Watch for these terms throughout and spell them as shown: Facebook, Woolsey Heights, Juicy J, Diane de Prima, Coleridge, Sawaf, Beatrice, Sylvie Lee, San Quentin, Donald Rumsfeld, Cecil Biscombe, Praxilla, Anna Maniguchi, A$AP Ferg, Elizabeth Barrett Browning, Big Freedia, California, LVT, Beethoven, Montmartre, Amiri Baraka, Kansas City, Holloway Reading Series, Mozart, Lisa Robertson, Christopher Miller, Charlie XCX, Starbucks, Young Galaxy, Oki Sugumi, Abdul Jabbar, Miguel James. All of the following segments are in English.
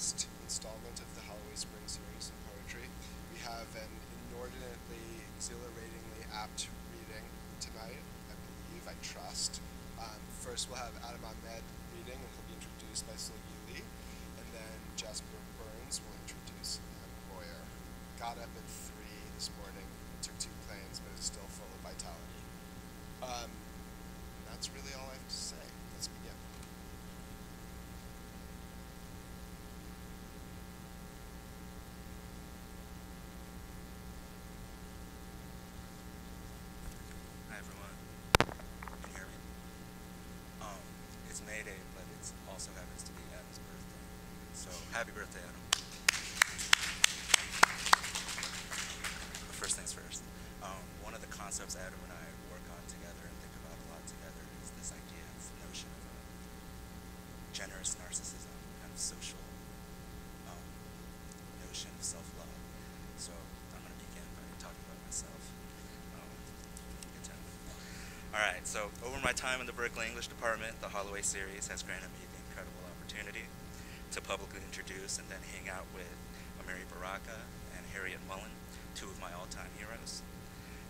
last installment of the Holloway Spring series in poetry. We have an inordinately, exhilaratingly apt reading tonight, I believe, I trust. First we'll have Adam Ahmed reading, and he'll be introduced by Sylvie Lee, and then Jasper Burns will introduce Anne Boyer. Got up at 3 this morning, took 2 planes, but it's still full of vitality. That's really all I have to say. Let's begin. Happy birthday, Adam. But first things first. One of the concepts Adam and I work on together and think about a lot together is this idea, this notion of generous narcissism, kind of social notion of self-love. So I'm going to begin by talking about myself. All right, so over my time in the Berkeley English department, the Holloway series has granted me the incredible opportunity to publicly introduce and then hang out with Amiri Baraka and Harriet Mullen, 2 of my all-time heroes.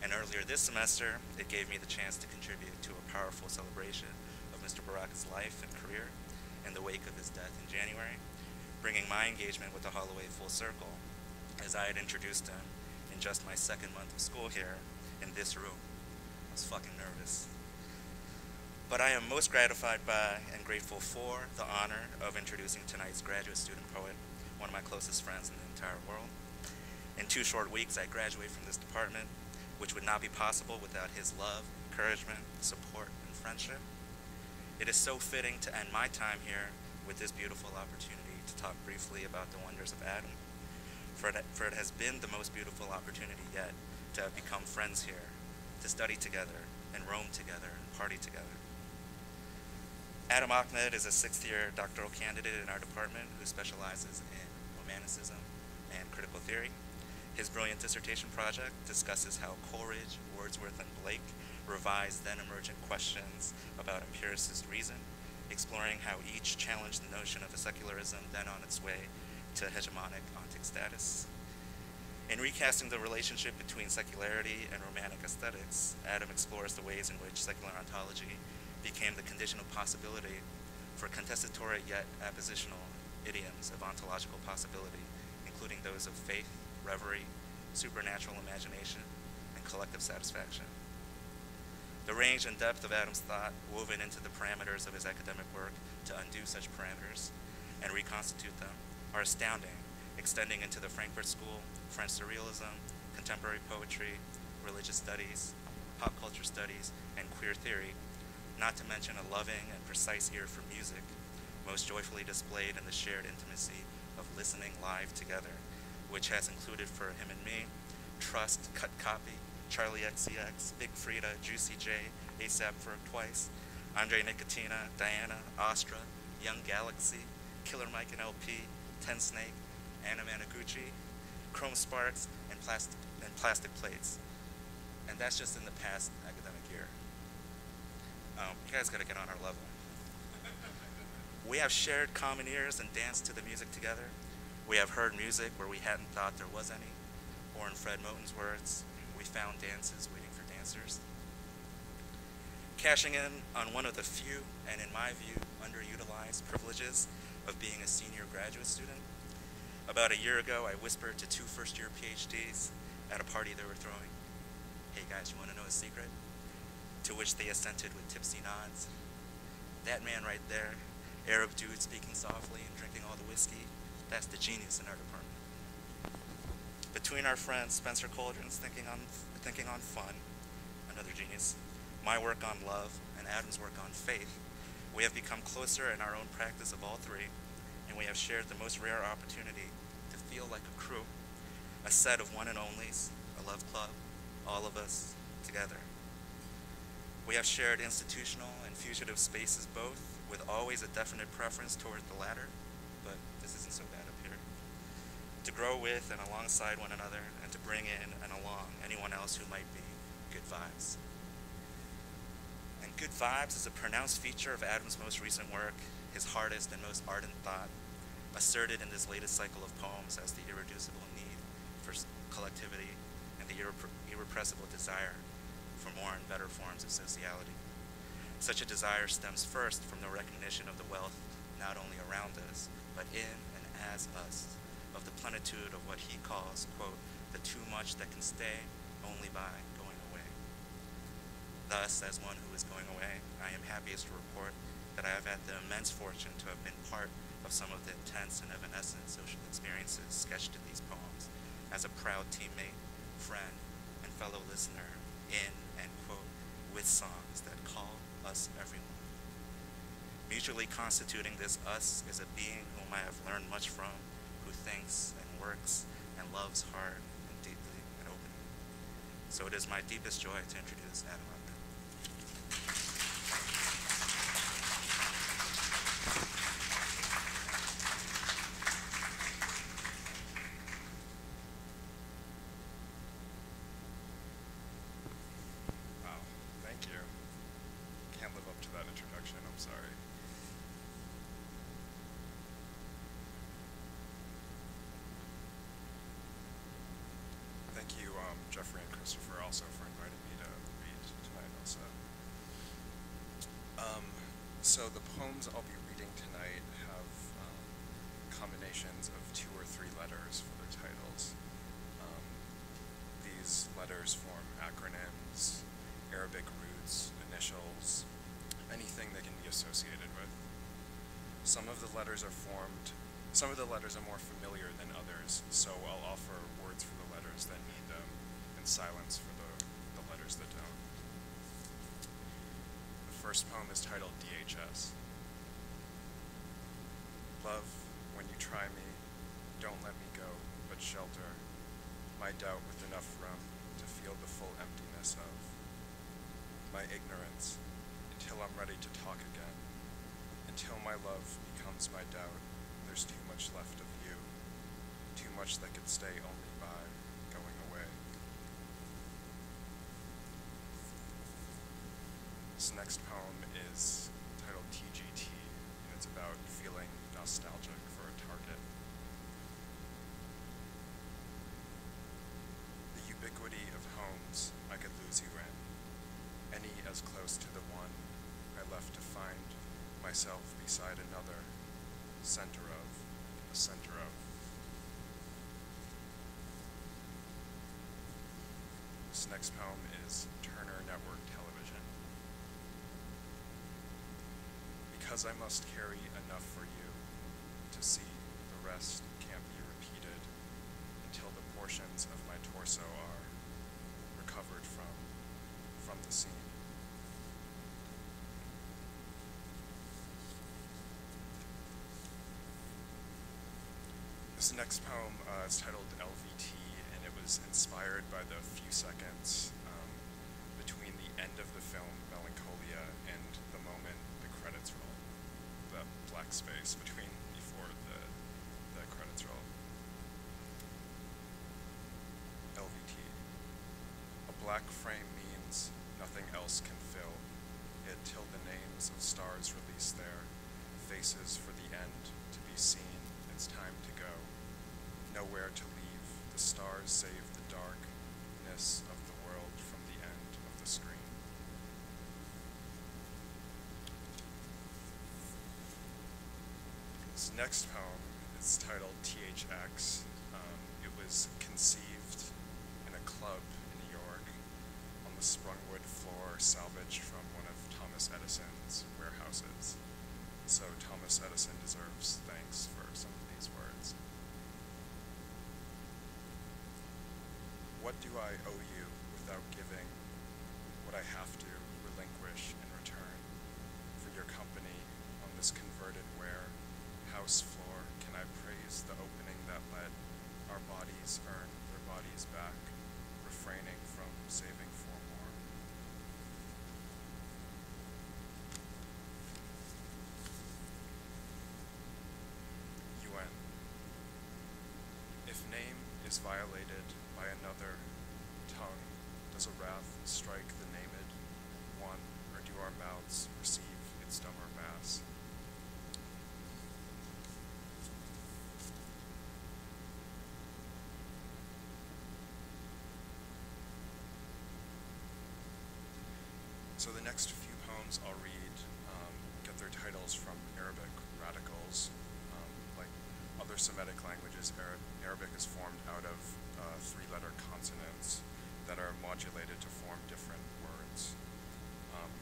And earlier this semester, it gave me the chance to contribute to a powerful celebration of Mr. Baraka's life and career in the wake of his death in January, bringing my engagement with the Holloway full circle, as I had introduced him in just my 2nd month of school here in this room. I was fucking nervous. But I am most gratified by and grateful for the honor of introducing tonight's graduate student poet, one of my closest friends in the entire world. In 2 short weeks, I graduate from this department, which would not be possible without his love, encouragement, support, and friendship. It is so fitting to end my time here with this beautiful opportunity to talk briefly about the wonders of Adam, for it has been the most beautiful opportunity yet to have become friends here, to study together, and roam together, and party together. Adam Ahmed is a 6th-year doctoral candidate in our department who specializes in romanticism and critical theory. His brilliant dissertation project discusses how Coleridge, Wordsworth, and Blake revised then-emergent questions about empiricist reason, exploring how each challenged the notion of a secularism then on its way to hegemonic ontic status. In recasting the relationship between secularity and romantic aesthetics, Adam explores the ways in which secular ontology became the conditional possibility for contestatory yet appositional idioms of ontological possibility, including those of faith, reverie, supernatural imagination, and collective satisfaction. The range and depth of Adam's thought, woven into the parameters of his academic work to undo such parameters and reconstitute them, are astounding, extending into the Frankfurt School, French surrealism, contemporary poetry, religious studies, pop culture studies, and queer theory, not to mention a loving and precise ear for music, most joyfully displayed in the shared intimacy of listening live together, which has included for him and me Trust, Cut Copy, Charlie XCX, Big Freedia, Juicy J, A$AP Ferg twice, Andre Nikatina, Diana, Astra, Young Galaxy, Killer Mike and LP, Ten Snake, Anna Maniguchi, Chrome Sparks, and plastic plates. And that's just in the past academic year. You guys gotta get on our level. We have shared common ears and danced to the music together. We have heard music where we hadn't thought there was any, or in Fred Moten's words, we found dances waiting for dancers. Cashing in on one of the few, and in my view, underutilized privileges of being a senior graduate student. About a year ago, I whispered to 2 first-year PhDs at a party they were throwing, "Hey guys, you wanna know a secret?" To which they assented with tipsy nods. That man right there, Arab dude speaking softly and drinking all the whiskey, that's the genius in our department. Between our friends, Spencer Coldren's thinking on fun, another genius, my work on love, and Adam's work on faith, we have become closer in our own practice of all 3, and we have shared the most rare opportunity to feel like a crew, a set of one and onlys, a love club, all of us together. We have shared institutional and fugitive spaces both, with always a definite preference toward the latter, but this isn't so bad up here. To grow with and alongside one another, and to bring in and along anyone else who might be good vibes. And good vibes is a pronounced feature of Adam's most recent work, his hardest and most ardent thought, asserted in this latest cycle of poems as the irreducible need for collectivity and the irrepressible desire for more and better forms of sociality. Such a desire stems first from the recognition of the wealth not only around us, but in and as us, of the plenitude of what he calls, quote, the too much that can stay only by going away. Thus, as one who is going away, I am happiest to report that I have had the immense fortune to have been part of some of the intense and evanescent social experiences sketched in these poems as a proud teammate, friend, and fellow listener in and, quote, with songs that call us everyone. Mutually constituting this us is a being whom I have learned much from, who thinks and works and loves hard and deeply and openly. So it is my deepest joy to introduce Adam Ahmed. So the poems I'll be reading tonight have combinations of 2 or 3 letters for their titles. These letters form acronyms, Arabic roots, initials, anything they can be associated with. Some of the letters are more familiar than others, so I'll offer words for the letters that need them and silence for the letters that don't. The first poem is titled DHS. Love, when you try me, don't let me go, but shelter my doubt with enough room to feel the full emptiness of my ignorance until I'm ready to talk again. Until my love becomes my doubt, there's too much left of you, too much that could stay only by going away. This next poem is titled TGT, and it's about feeling nostalgic for a target. The ubiquity of homes I could lose you in, any as close to the one I left to find myself beside another, center of, the center of. This next poem is Turner Network Television. Because I must carry enough for you to see the rest can't be repeated until the portions of my torso are recovered from the scene. This next poem is titled LVT, and it was inspired by the few seconds between the end of the film Melancholia and the moment the credits roll. That black space between before the credits roll. LVT. A black frame means nothing else can fill it till the names of stars release their faces for the end to be seen. It's time to go. Nowhere to leave. The stars save the darkness of the world from the end of the screen. This next poem is titled THX. It was conceived in a club in New York on the sprungwood floor salvaged from one of Thomas Edison's warehouses. So Thomas Edison deserves thanks for some of these words. What do I owe you without giving what I have to relinquish in return for your company on this converted ware? House floor, can I praise the opening that let our bodies earn their bodies back, refraining from saving for more? UN. If name is violated by another tongue, does a wrath strike the named one, or do our mouths receive its dumber mass? So the next few poems I'll read get their titles from Arabic radicals. Like other Semitic languages, Arabic is formed out of three-letter consonants that are modulated to form different words.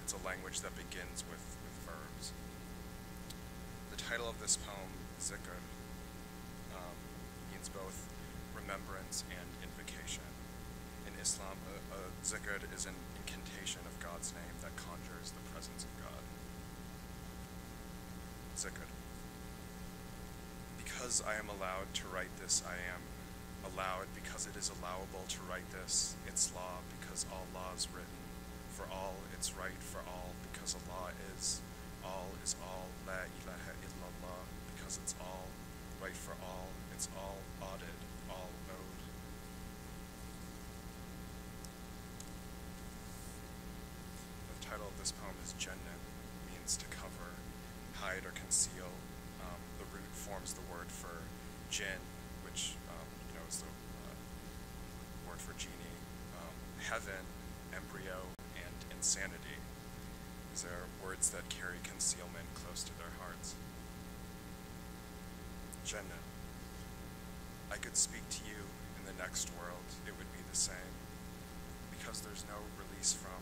It's a language that begins with verbs. The title of this poem, Zikr, means both remembrance and invocation. In Islam, a zikr is an incantation of God's name that conjures the presence of God. Zikr. Because I am allowed to write this, I am allowed because it is allowable to write this, its law, because all law is written, for all, it's right for all, because Allah is, all is all, la ilaha illallah, because it's all, right for all, it's all, audit, all, owed. The title of this poem is Jannah, means to cover, hide, or conceal. The root forms the word for jinn, which is the word for genie, heaven, embryo, and insanity. These are words that carry concealment close to their hearts. Jannah. I could speak to you in the next world, it would be the same. Because there's no release from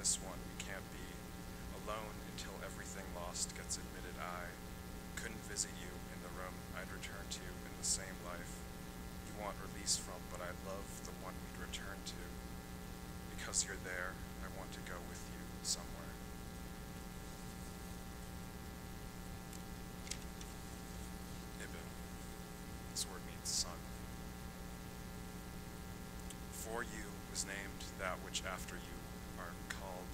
this one, we can't be alone until everything lost gets admitted. I couldn't visit you in the room I'd return to in the same life you want release from, but I love the one we'd return to. Because you're there, I want to go with you somewhere. This word means son. For you was named that which after you are called.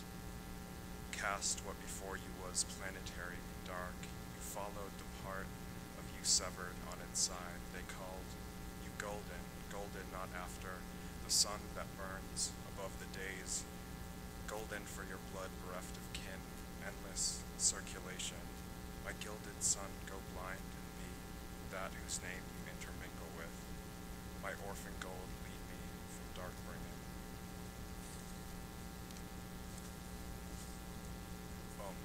Cast what before you was planetary, dark. You followed the part of you severed on its side. They called you golden, golden not after. The sun that burns above the days. Golden for your blood bereft of kin. Endless circulation. My gilded son go blind and be that whose name you intermingle with. My orphan gold lead me from dark bringing. Om.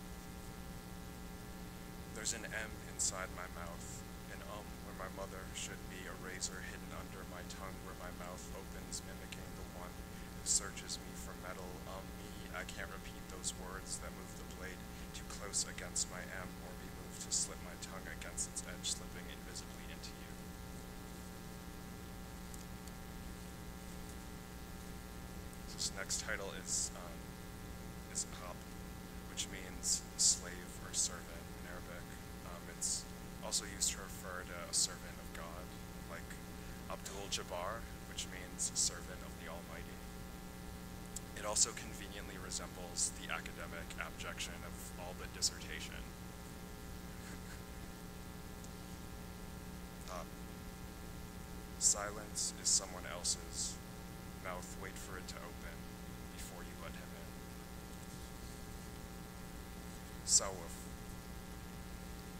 There's an M inside my mouth, an where my mother should be, a razor hidden under my tongue where my mouth opens, mimicking the one who searches me for metal. Me, I can't repeat those words that move the blade too close against my M or be moved to slip my tongue against its edge, slipping invisibly into you. This next title is Ab, which means slave or servant in Arabic. It's also used to refer to a servant of God, like Abdul Jabbar, which means servant of the Almighty. It also conveniently resembles the academic abjection of all but dissertation. Ab. Silence is someone else's. Mouth, wait for it to open before you let him in. Sawaf.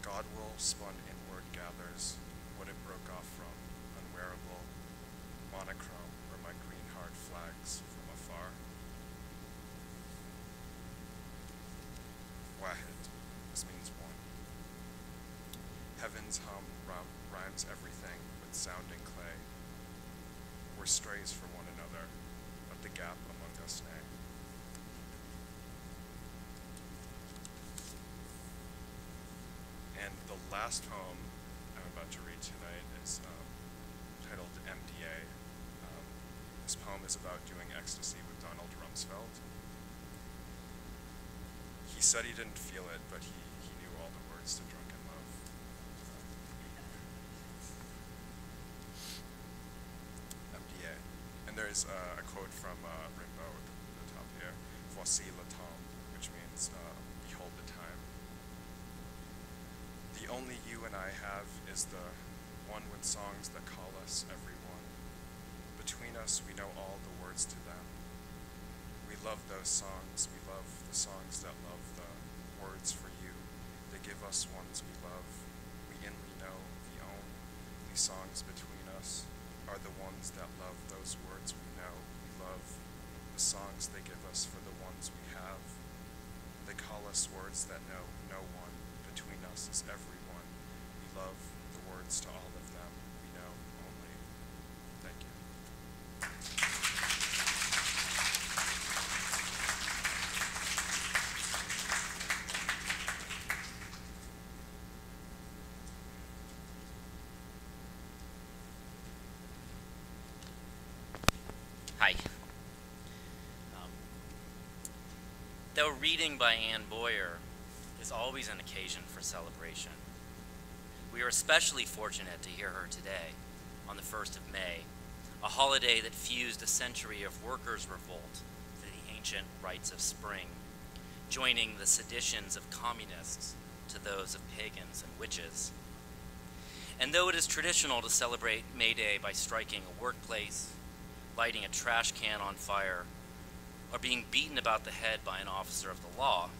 God will spun inward gathers what it broke off from, unwearable, monochrome, where my green heart flags from afar. Wahid, this means one. Heaven's hum rhymes everything with sounding clay. We're strays from one another, but the gap among us nay. And the last poem I'm about to read tonight is titled MDA. This poem is about doing ecstasy with Donald Rumsfeld. He said he didn't feel it, but he knew all the words to Drunken. There's a quote from Rimbaud at the top here, Voici le temps, which means behold the time. The only you and I have is the one with songs that call us every one. Between us we know all the words to them. We love those songs, we love the songs that love the words for you. They give us ones we love, we inly know the only songs between us. Are the ones that love those words we know. We love the songs they give us for the ones we have. They call us words that know no one. Between us is everyone. We love the words to all of them. We know only. Thank you. Hi. Though reading by Anne Boyer is always an occasion for celebration, we are especially fortunate to hear her today, on the 1st of May, a holiday that fused a century of workers' revolt to the ancient rites of spring, joining the seditions of communists to those of pagans and witches. And though it is traditional to celebrate May Day by striking a workplace, lighting a trash can on fire, or being beaten about the head by an officer of the law,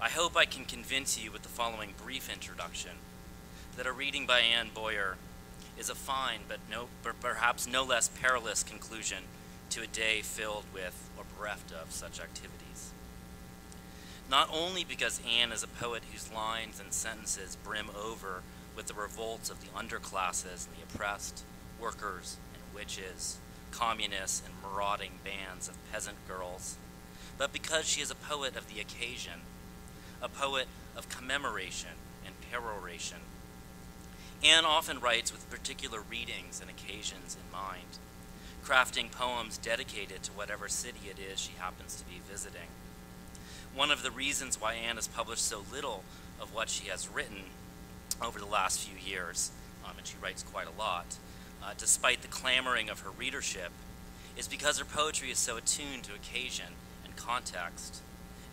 I hope I can convince you with the following brief introduction that a reading by Anne Boyer is a fine but perhaps no less perilous conclusion to a day filled with or bereft of such activities. Not only because Anne is a poet whose lines and sentences brim over with the revolts of the underclasses and the oppressed, workers and witches, communists and marauding bands of peasant girls, but because she is a poet of the occasion, a poet of commemoration and peroration. Anne often writes with particular readings and occasions in mind, crafting poems dedicated to whatever city it is she happens to be visiting. One of the reasons why Anne has published so little of what she has written over the last few years, and she writes quite a lot, despite the clamoring of her readership, is because her poetry is so attuned to occasion and context,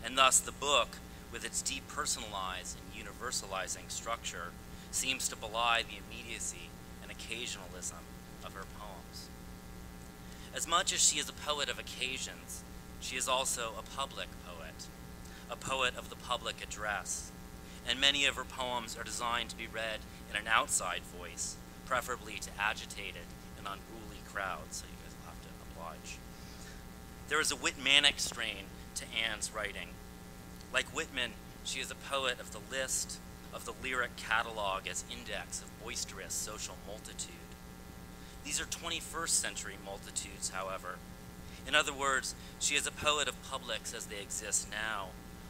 and thus the book, with its depersonalized and universalizing structure, seems to belie the immediacy and occasionalism of her poems. As much as she is a poet of occasions, she is also a public poet, a poet of the public address, and many of her poems are designed to be read in an outside voice, preferably to agitated and unruly crowds, so you guys will have to oblige. There is a Whitmanic strain to Anne's writing. Like Whitman, she is a poet of the list, of the lyric catalog as index of boisterous social multitude. These are 21st century multitudes, however. In other words, she is a poet of publics as they exist now,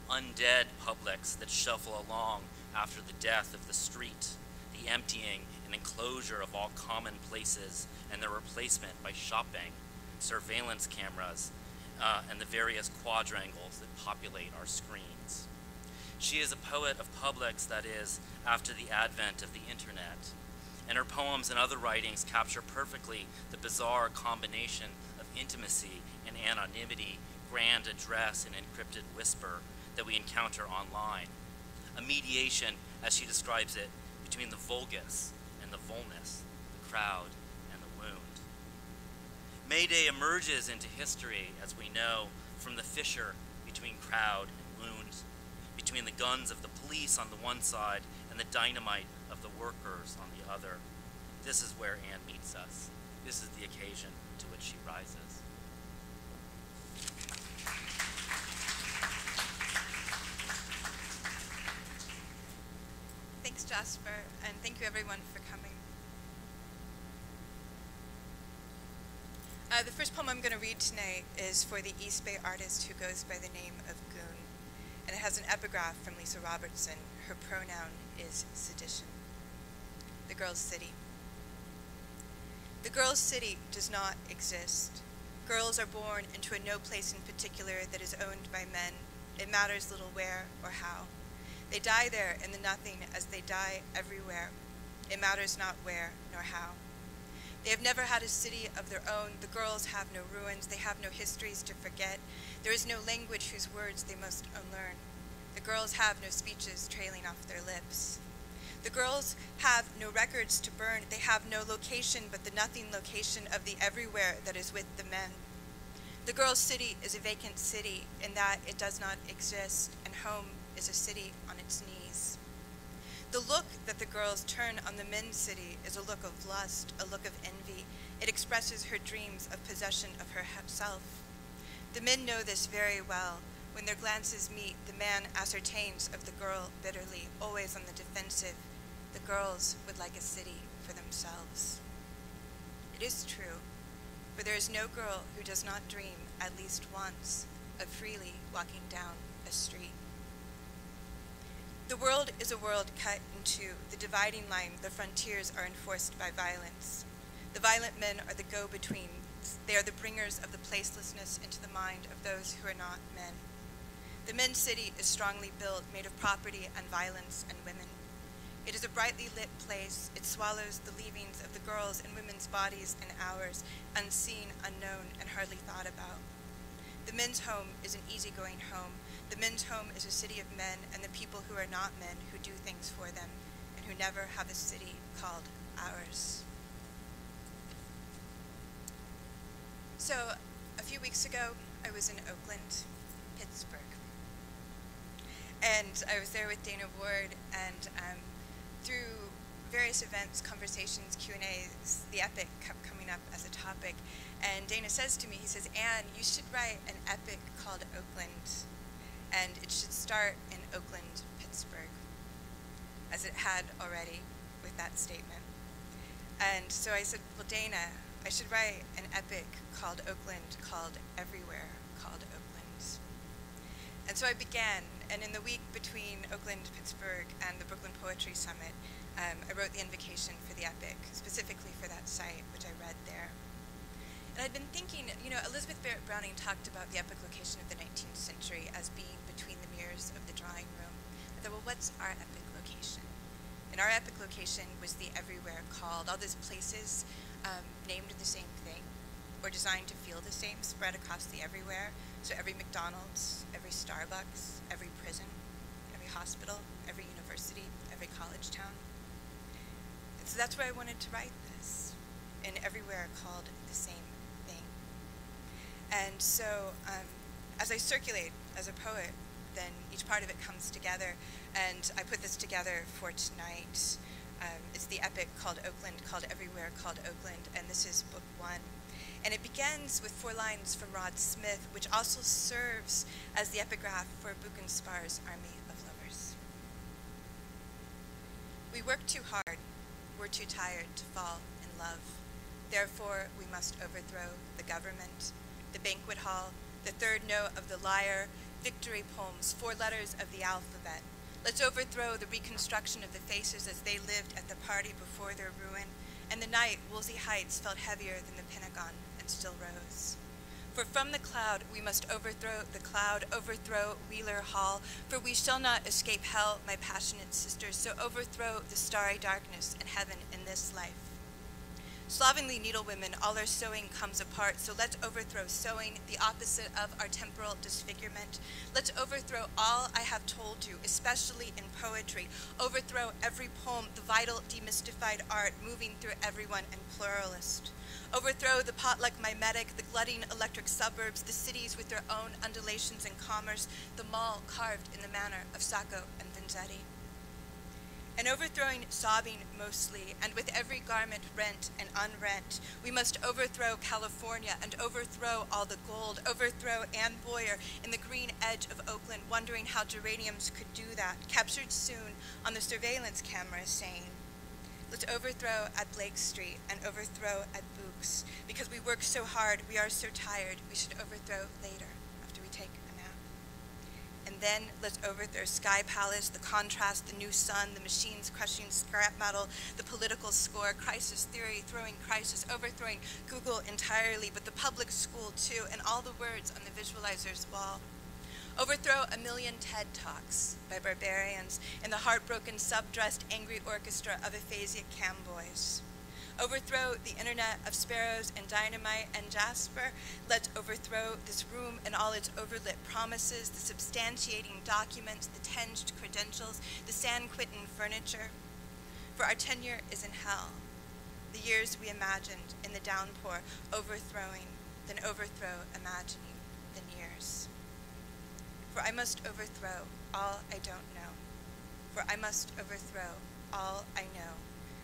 undead publics that shuffle along after the death of the street, the emptying and enclosure of all common places and their replacement by shopping, surveillance cameras, and the various quadrangles that populate our screens. She is a poet of publics, that is, after the advent of the internet, and her poems and other writings capture perfectly the bizarre combination of intimacy and anonymity, grand address and encrypted whisper that we encounter online, a mediation, as she describes it, between the vulgus and the vulnus, the crowd and the wound. May Day emerges into history, as we know, from the fissure between crowd and wound, between the guns of the police on the one side and the dynamite of the workers on the other. This is where Anne meets us. This is the occasion to which she rises. Thanks, Jasper, and thank you everyone for coming. The first poem I'm going to read tonight is for the East Bay artist who goes by the name of Goon, and it has an epigraph from Lisa Robertson. Her pronoun is sedition. The Girls' City. The Girls' City does not exist. Girls are born into a no place in particular that is owned by men. It matters little where or how. They die there in the nothing as they die everywhere. It matters not where nor how. They have never had a city of their own. The girls have no ruins. They have no histories to forget. There is no language whose words they must unlearn. The girls have no speeches trailing off their lips. The girls have no records to burn. They have no location but the nothing location of the everywhere that is with the men. The girls' city is a vacant city in that it does not exist, and home is a city on its knees. The look that the girls turn on the men's city is a look of lust, a look of envy. It expresses her dreams of possession of herself. The men know this very well. When their glances meet, the man ascertains of the girl bitterly, always on the defensive. The girls would like a city for themselves. It is true, for there is no girl who does not dream, at least once, of freely walking down a street. The world is a world cut in two. The dividing line, the frontiers are enforced by violence. The violent men are the go-betweens. They are the bringers of the placelessness into the mind of those who are not men. The men's city is strongly built, made of property and violence and women. It is a brightly lit place. It swallows the leavings of the girls' and women's bodies and hours, unseen, unknown, and hardly thought about. The men's home is an easygoing home. The men's home is a city of men and the people who are not men, who do things for them, and who never have a city called ours. So, a few weeks ago, I was in Oakland, Pittsburgh. And I was there with Dana Ward, and through various events, conversations, Q&As, the epic kept coming up as a topic. And Dana says to me, he says, "Anne, you should write an epic called Oakland, and it should start in Oakland, Pittsburgh," as it had already with that statement. And so I said, "Well, Dana, I should write an epic called Oakland, called Everywhere, called Oakland." And so I began, and in the week between Oakland, Pittsburgh, and the Brooklyn Poetry Summit, I wrote the invocation for the epic, specifically for that site, which I read there. And I'd been thinking, you know, Elizabeth Barrett Browning talked about the epic location of the 19th century as being between the mirrors of the drawing room. I thought, well, what's our epic location? And our epic location was the everywhere called, all those places named the same thing, or designed to feel the same, spread across the everywhere. So every McDonald's, every Starbucks, every prison, every hospital, every university, every college town. And so that's why I wanted to write this, in everywhere called the same thing. And so as I circulate as a poet, then each part of it comes together, and I put this together for tonight. It's the epic called Oakland, called Everywhere, called Oakland, and this is book one. And it begins with four lines from Rod Smith, which also serves as the epigraph for Buchenspar's Army of Lovers. We work too hard, we're too tired to fall in love. Therefore, we must overthrow the government, the banquet hall, the third note of the lyre, victory poems, four letters of the alphabet. Let's overthrow the reconstruction of the faces as they lived at the party before their ruin. And the night, Woolsey Heights felt heavier than the Pentagon and still rose. For from the cloud we must overthrow the cloud, overthrow Wheeler Hall, for we shall not escape hell, my passionate sisters, so overthrow the starry darkness and heaven in this life. Slovenly needlewomen, all our sewing comes apart, so let's overthrow sewing, the opposite of our temporal disfigurement. Let's overthrow all I have told you, especially in poetry. Overthrow every poem, the vital, demystified art, moving through everyone and pluralist. Overthrow the potluck mimetic, the glutting electric suburbs, the cities with their own undulations and commerce, the mall carved in the manner of Sacco and Vanzetti. And overthrowing sobbing mostly, and with every garment rent and unrent, we must overthrow California and overthrow all the gold, overthrow Anne Boyer in the green edge of Oakland, wondering how geraniums could do that, captured soon on the surveillance camera saying, let's overthrow at Blake Street and overthrow at Books, because we work so hard, we are so tired, we should overthrow later. And then let's overthrow Sky Palace, the contrast, the new sun, the machines crushing scrap metal, the political score, crisis theory, throwing crisis, overthrowing Google entirely, but the public school too, and all the words on the visualizer's wall. Overthrow a million TED Talks by barbarians in the heartbroken, sub-dressed, angry orchestra of aphasia camboys. Overthrow the internet of sparrows and dynamite and Jasper. Let's overthrow this room and all its overlit promises, the substantiating documents, the tinged credentials, the San Quentin furniture. For our tenure is in hell. The years we imagined in the downpour, overthrowing, then overthrow, imagining, then years. For I must overthrow all I don't know. For I must overthrow all I know.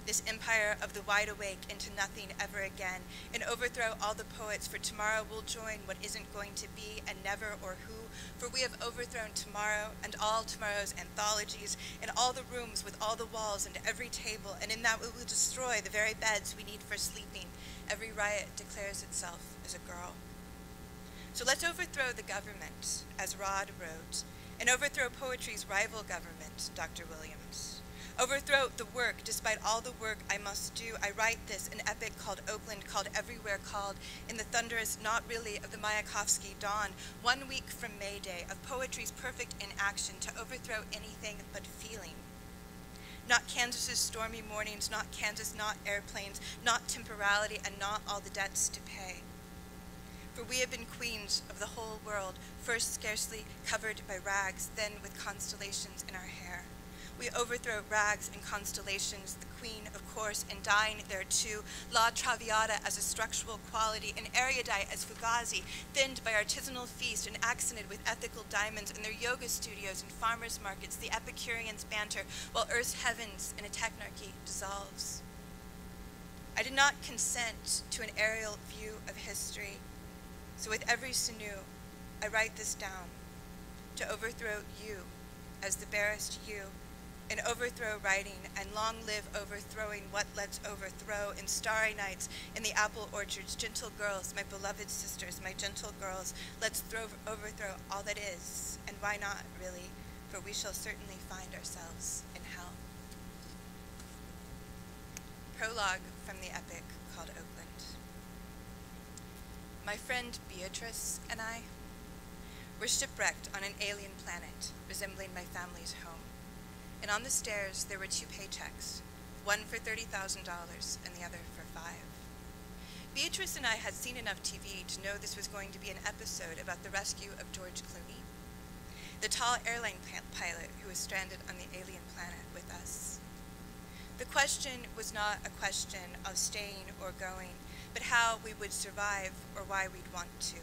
this empire of the wide awake into nothing ever again, and overthrow all the poets, for tomorrow will join what isn't going to be, and never or who, for we have overthrown tomorrow and all tomorrow's anthologies, and all the rooms with all the walls and every table, and in that we will destroy the very beds we need for sleeping. Every riot declares itself as a girl. So let's overthrow the government, as Rod wrote, and overthrow poetry's rival government, Dr. Williams. Overthrow the work, despite all the work I must do, I write this, an epic called Oakland, called everywhere called, in the thunderous not really of the Mayakovsky dawn, 1 week from May Day, of poetry's perfect inaction to overthrow anything but feeling. Not Kansas's stormy mornings, not Kansas, not airplanes, not temporality, and not all the debts to pay. For we have been queens of the whole world, first scarcely covered by rags, then with constellations in our hair. We overthrow rags and constellations, the queen, of course, and dying thereto, La Traviata as a structural quality, and erudite as fugazi, thinned by artisanal feast and accented with ethical diamonds in their yoga studios and farmers' markets, the Epicureans banter, while earth's heavens in a technarchy dissolves. I did not consent to an aerial view of history, so with every sinew, I write this down, to overthrow you as the barest you, and overthrow writing, and long live overthrowing what lets overthrow, in starry nights, in the apple orchards, gentle girls, my beloved sisters, my gentle girls, let's overthrow all that is, and why not, really, for we shall certainly find ourselves in hell. Prologue from the epic called Oakland. My friend Beatrice and I were shipwrecked on an alien planet resembling my family's home. And on the stairs, there were two paychecks, one for $30,000 and the other for $5,000. Beatrice and I had seen enough TV to know this was going to be an episode about the rescue of George Clooney, the tall airline pilot who was stranded on the alien planet with us. The question was not a question of staying or going, but how we would survive or why we'd want to.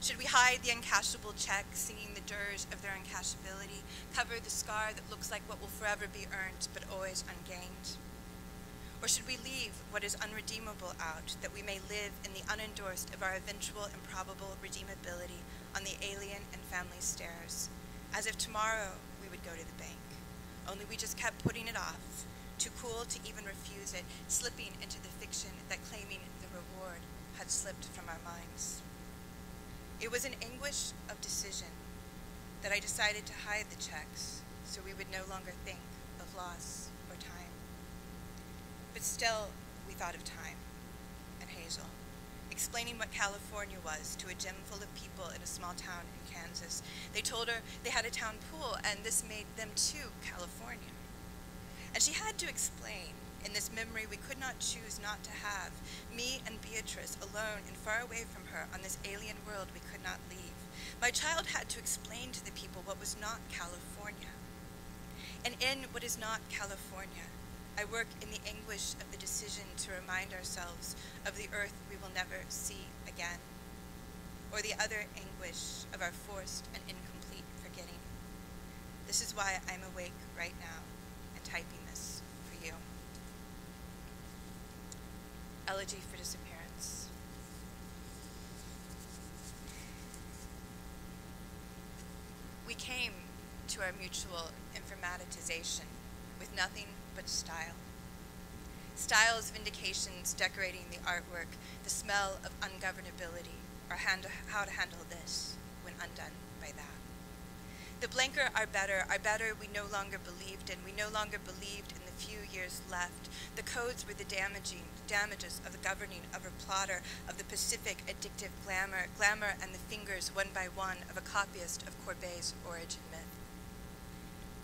Should we hide the uncashable check, singing the dirge of their uncashability, cover the scar that looks like what will forever be earned but always ungained? Or should we leave what is unredeemable out, that we may live in the unendorsed of our eventual improbable redeemability on the alien and family stairs, as if tomorrow we would go to the bank, only we just kept putting it off, too cool to even refuse it, slipping into the fiction that claiming the reward had slipped from our minds. It was an anguish of decision that I decided to hide the checks so we would no longer think of loss or time. But still, we thought of time and Hazel, explaining what California was to a gym full of people in a small town in Kansas. They told her they had a town pool, and this made them too California. And she had to explain. In this memory we could not choose not to have, me and Beatrice alone and far away from her on this alien world we could not leave. My child had to explain to the people what was not California. And in what is not California, I work in the anguish of the decision to remind ourselves of the earth we will never see again, or the other anguish of our forced and incomplete forgetting. This is why I'm awake right now and typing this for you. Elegy for Disappearance. We came to our mutual informatization with nothing but style. Style's vindications decorating the artwork, the smell of ungovernability, or how to handle this when undone by that. The blanker are better we no longer believed in, we no longer believed in the few years left. The codes were the damages of the governing of a plotter, of the Pacific addictive glamour and the fingers one by one of a copyist of Courbet's origin myth.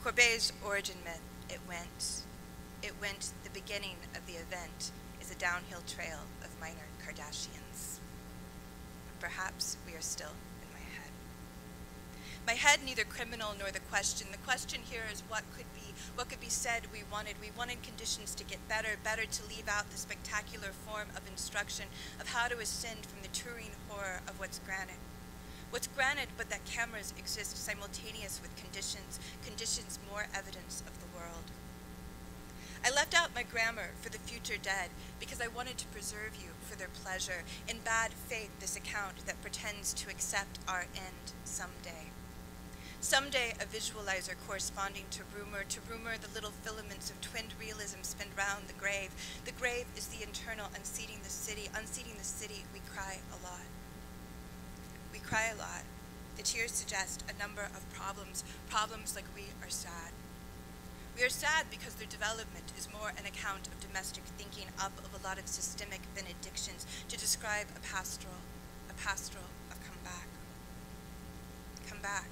Courbet's origin myth, it went, the beginning of the event is a downhill trail of minor Kardashians. Perhaps we are still my head neither criminal nor the question. The question here is what could be said we wanted. We wanted conditions to get better, better to leave out the spectacular form of instruction of how to ascend from the touring horror of what's granted. What's granted but that cameras exist simultaneous with conditions, more evidence of the world. I left out my grammar for the future dead because I wanted to preserve you for their pleasure, in bad faith this account that pretends to accept our end someday. Someday a visualizer corresponding to rumor the little filaments of twinned realism spin round the grave. The grave is the internal unseating the city, we cry a lot. We cry a lot. The tears suggest a number of problems, problems like we are sad. We are sad because their development is more an account of domestic thinking up of a lot of systemic benedictions to describe a pastoral of come back. Come back,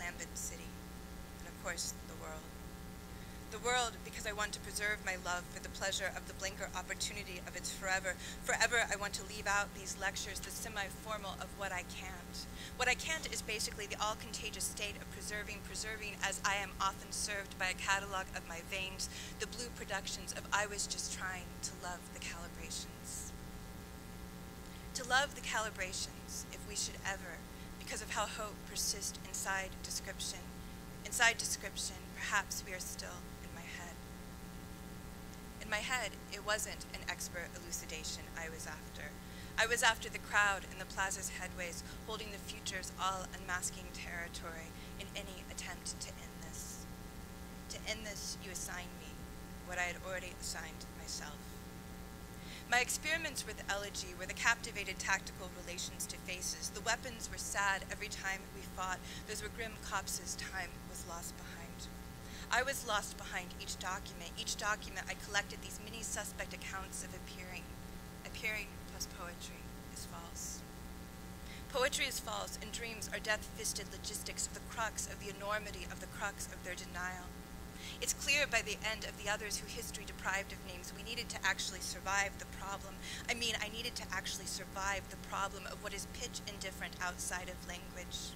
lambent city, and of course, the world. The world, because I want to preserve my love for the pleasure of the blinker opportunity of its forever. Forever, I want to leave out these lectures, the semi-formal of what I can't. What I can't is basically the all-contagious state of preserving as I am often served by a catalog of my veins, the blue productions of I was just trying to love the calibrations. To love the calibrations, if we should ever, because of how hope persists inside description. Inside description, perhaps we are still in my head. In my head, it wasn't an expert elucidation I was after. I was after the crowd in the plaza's headways, holding the future's all unmasking territory in any attempt to end this. To end this, you assigned me what I had already assigned myself. My experiments with elegy were the captivated tactical relations to faces. The weapons were sad every time we fought. Those were grim copses time was lost behind. I was lost behind each document. Each document I collected these many suspect accounts of appearing. Appearing plus poetry is false. Poetry is false, and dreams are death-fisted logistics of the crux of the enormity of the crux of their denial. It's clear by the end of the others who history deprived of names, we needed to actually survive the problem. I mean, I needed to actually survive the problem of what is pitch indifferent outside of language.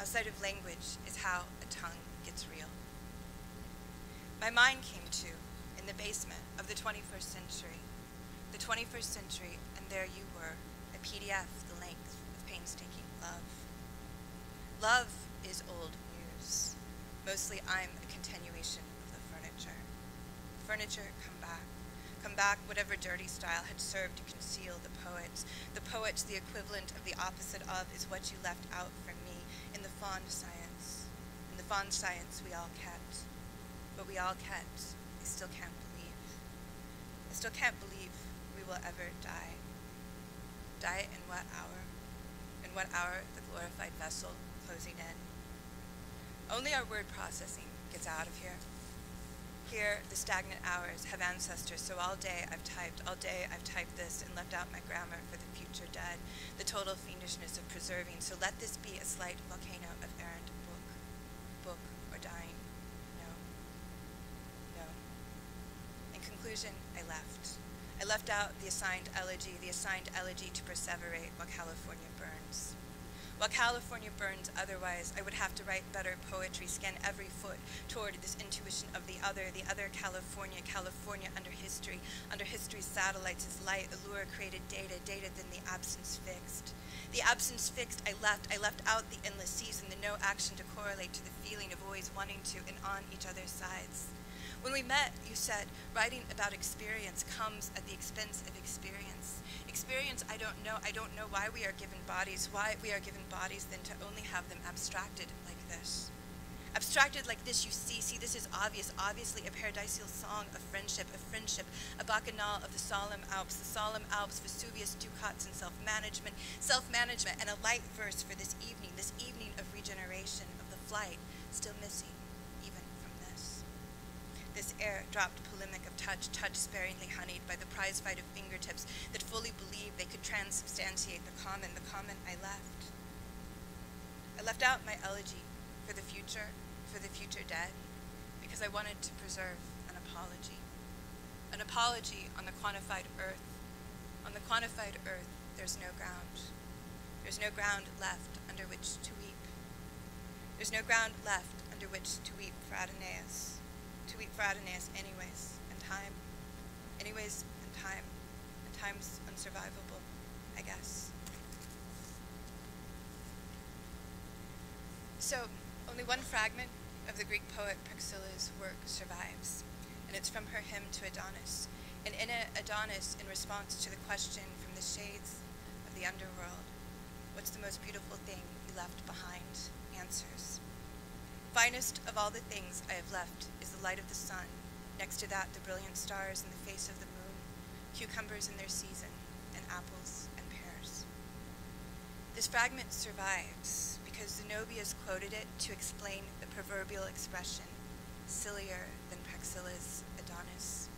Outside of language is how a tongue gets real. My mind came to, in the basement of the 21st century. The 21st century, and there you were, a PDF the length of painstaking love. Love is old news. Mostly I'm a continuation of the furniture. Furniture, come back. Come back, whatever dirty style had served to conceal the poets. The poets, the equivalent of the opposite of, is what you left out for me in the fond science. In the fond science we all kept. But we all can't, I still can't believe. I still can't believe we will ever die. Die in what hour? In what hour the glorified vessel closing in? Only our word processing gets out of here. Here, the stagnant hours have ancestors, so all day I've typed this and left out my grammar for the future dead, the total fiendishness of preserving, so let this be a slight volcano of errant book, book or dying. I left. I left out the assigned elegy to perseverate while California burns. While California burns otherwise, I would have to write better poetry, scan every foot toward this intuition of the other California, California under history's satellites is light, allure created data, data than the absence fixed. The absence fixed I left out the endless season, the no action to correlate to the feeling of always wanting to and on each other's sides. When we met, you said, writing about experience comes at the expense of experience. Experience, I don't know why we are given bodies, than to only have them abstracted like this. Abstracted like this, you see, this is obvious, obviously a paradisial song of friendship, a bacchanal of the solemn Alps, Vesuvius, Ducats, and self-management, and a light verse for this evening of regeneration, of the flight, still missing. This air dropped polemic of touch, sparingly honeyed by the prize fight of fingertips that fully believed they could transubstantiate the common I left. I left out my elegy for the future dead, because I wanted to preserve an apology on the quantified earth. On the quantified earth, there's no ground. There's no ground left under which to weep. There's no ground left under which to weep for Adonais. To weep for Adonais anyways, and time, and time's unsurvivable, I guess. So, only one fragment of the Greek poet Praxilla's work survives. and it's from her hymn to Adonis. And in it, Adonis, in response to the question from the shades of the underworld, what's the most beautiful thing you left behind, answers. Finest of all the things I have left is the light of the sun, next to that the brilliant stars in the face of the moon, cucumbers in their season, and apples and pears. This fragment survives because Zenobia's quoted it to explain the proverbial expression, sillier than Praxilla's Adonis.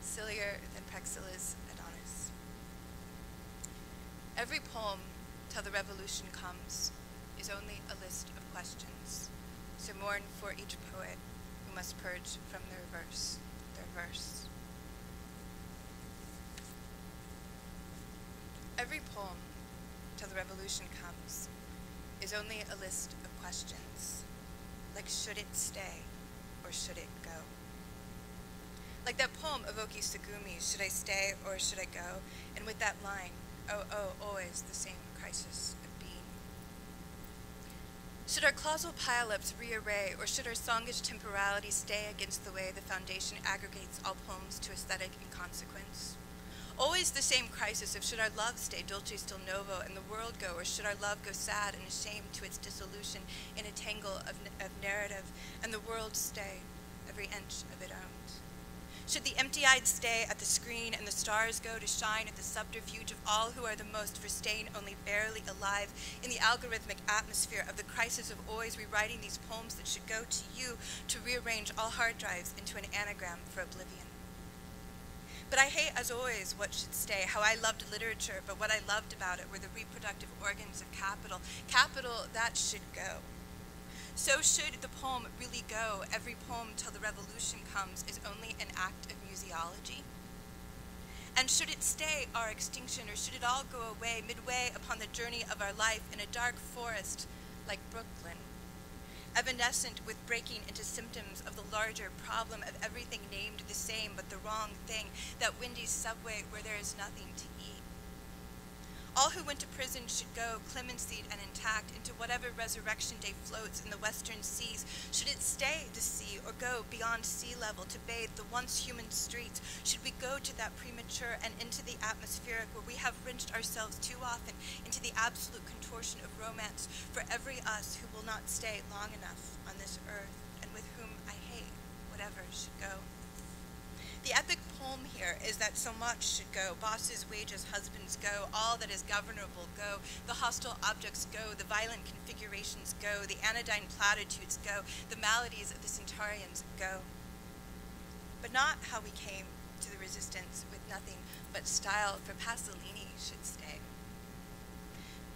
Sillier than Praxilla's Adonis. Every poem, till the revolution comes, is only a list of questions. So mourn for each poet who must purge from their verse, their verse. Every poem, till the revolution comes, is only a list of questions, like should it stay or should it go? Like that poem of Oki Sugumi, should I stay or should I go? And with that line, oh, oh, always the same crisis of being. Should our causal pileups rearray, or should our songish temporality stay against the way the foundation aggregates all poems to aesthetic inconsequence? Always the same crisis of should our love stay dolce stil novo and the world go, or should our love go sad and ashamed to its dissolution in a tangle of narrative and the world stay, every inch of it owned? Should the empty-eyed stay at the screen and the stars go to shine at the subterfuge of all who are the most for staying only barely alive in the algorithmic atmosphere of the crisis of always rewriting these poems that should go to you to rearrange all hard drives into an anagram for oblivion? But I hate, as always, what should stay, how I loved literature, but what I loved about it were the reproductive organs of capital, capital that should go. So should the poem really go? Every poem till the revolution comes is only an act of museology. And should it stay our extinction, or should it all go away midway upon the journey of our life in a dark forest like Brooklyn, evanescent with breaking into symptoms of the larger problem of everything named the same but the wrong thing, that windy subway where there is nothing to eat? All who went to prison should go, clemencied and intact, into whatever resurrection day floats in the western seas. Should it stay the sea, or go beyond sea level to bathe the once human streets? Should we go to that premature and into the atmospheric where we have wrenched ourselves too often into the absolute contortion of romance for every us who will not stay long enough on this earth, and with whom I hate whatever should go? The epic poem here is that so much should go. Bosses, wages, husbands go. All that is governable go. The hostile objects go. The violent configurations go. The anodyne platitudes go. The maladies of the centurions go. But not how we came to the resistance with nothing but style, for Pasolini should stay.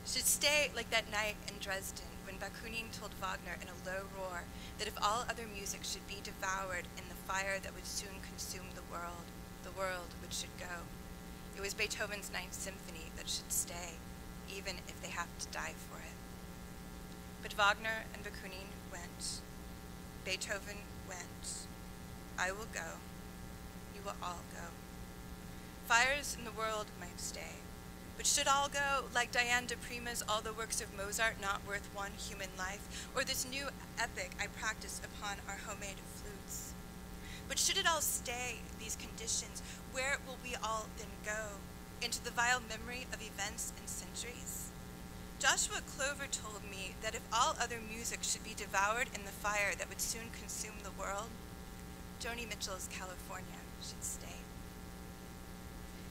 Should stay like that night in Dresden when Bakunin told Wagner in a low roar that if all other music should be devoured in the fire that would soon consume the world which should go. It was Beethoven's Ninth Symphony that should stay, even if they have to die for it. But Wagner and Bakunin went. Beethoven went. I will go. You will all go. Fires in the world might stay, but should all go, like Diane de Prima's All the Works of Mozart Not Worth One Human Life, or this new epic I practice upon our homemade flutes? But should it all stay, these conditions, where will we all then go? Into the vile memory of events and centuries? Joshua Clover told me that if all other music should be devoured in the fire that would soon consume the world, Joni Mitchell's California should stay.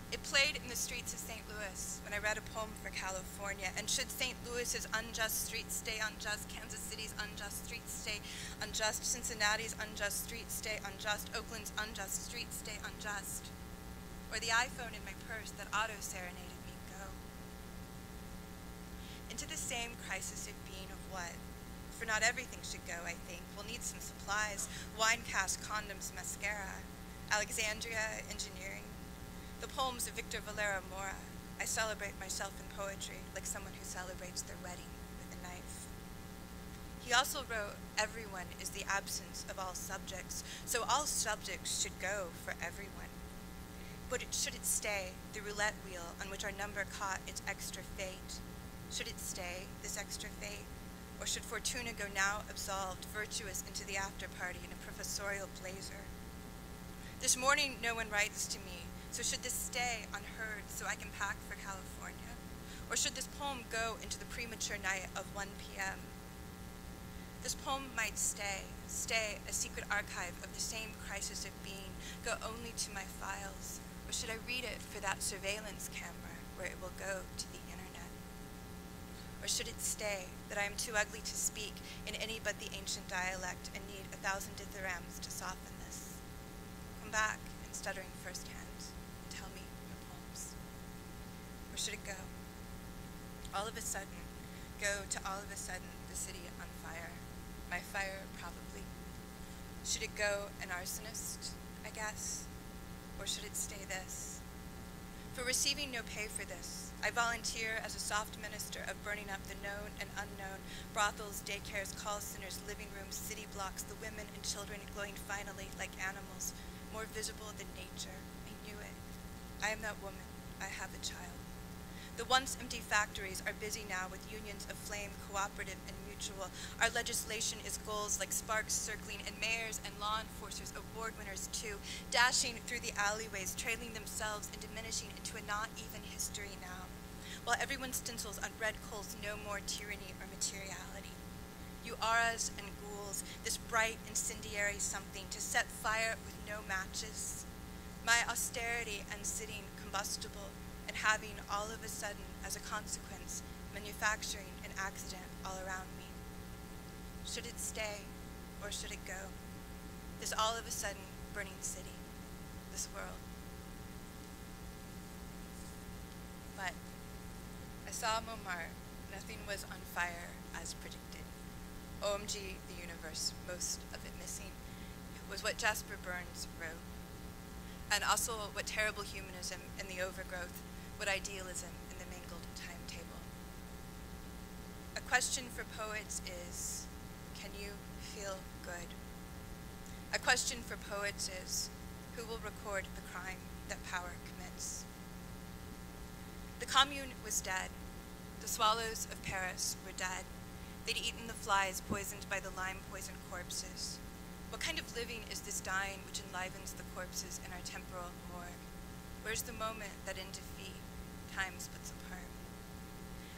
It played in the streets of St. Louis when I read a poem for California, and should St. Louis's unjust streets stay unjust, Kansas City's unjust streets stay unjust, Cincinnati's unjust streets stay unjust, Oakland's unjust streets stay unjust, or the iPhone in my purse that auto-serenaded me go? Into the same crisis of being of what? For not everything should go, I think. We'll need some supplies, wine cask, condoms, mascara, Alexandria, engineering. The poems of Victor Valera Mora. I celebrate myself in poetry like someone who celebrates their wedding with a knife. He also wrote, everyone is the absence of all subjects, so all subjects should go for everyone. But should it stay, the roulette wheel on which our number caught its extra fate? Should it stay, this extra fate, Or should Fortuna go now absolved, virtuous, into the after-party in a professorial blazer? This morning no one writes to me, so should this stay unheard so I can pack for California? Or should this poem go into the premature night of 1 p.m.? This poem might stay a secret archive of the same crisis of being, go only to my files, or should I read it for that surveillance camera where it will go to the internet? Or should it stay that I am too ugly to speak in any but the ancient dialect and need 1,000 dithyrambs to soften this? Come back in stuttering firsthand and tell me your poems. Or should it go? All of a sudden, go to all of a sudden the city on fire. My fire, probably. Should it go an arsonist, I guess? Or should it stay this? For receiving no pay for this, I volunteer as a soft minister of burning up the known and unknown, brothels, daycares, call centers, living rooms, city blocks, the women and children glowing finally like animals, more visible than nature. I knew it. I am that woman. I have a child. The once empty factories are busy now with unions of flame, cooperative and mutual. Our legislation is goals like sparks circling, and mayors and law enforcers, award winners too, dashing through the alleyways, trailing themselves and diminishing into a not even history now, while everyone stencils on red coals no more tyranny or materiality. You auras and ghouls, this bright incendiary something to set fire with no matches. My austerity and sitting combustible, and having all of a sudden, as a consequence, manufacturing an accident all around me. Should it stay, or should it go? This all of a sudden burning city, this world. But I saw Montmartre, nothing was on fire as predicted. OMG, the universe, most of it missing, was what Jasper Burns wrote, and also what terrible humanism and the overgrowth, what idealism in the mangled timetable. A question for poets is, can you feel good? A question for poets is, who will record the crime that power commits? The commune was dead. The swallows of Paris were dead. They'd eaten the flies poisoned by the lime-poisoned corpses. What kind of living is this dying which enlivens the corpses in our temporal morgue? Where's the moment that in defeat time splits apart?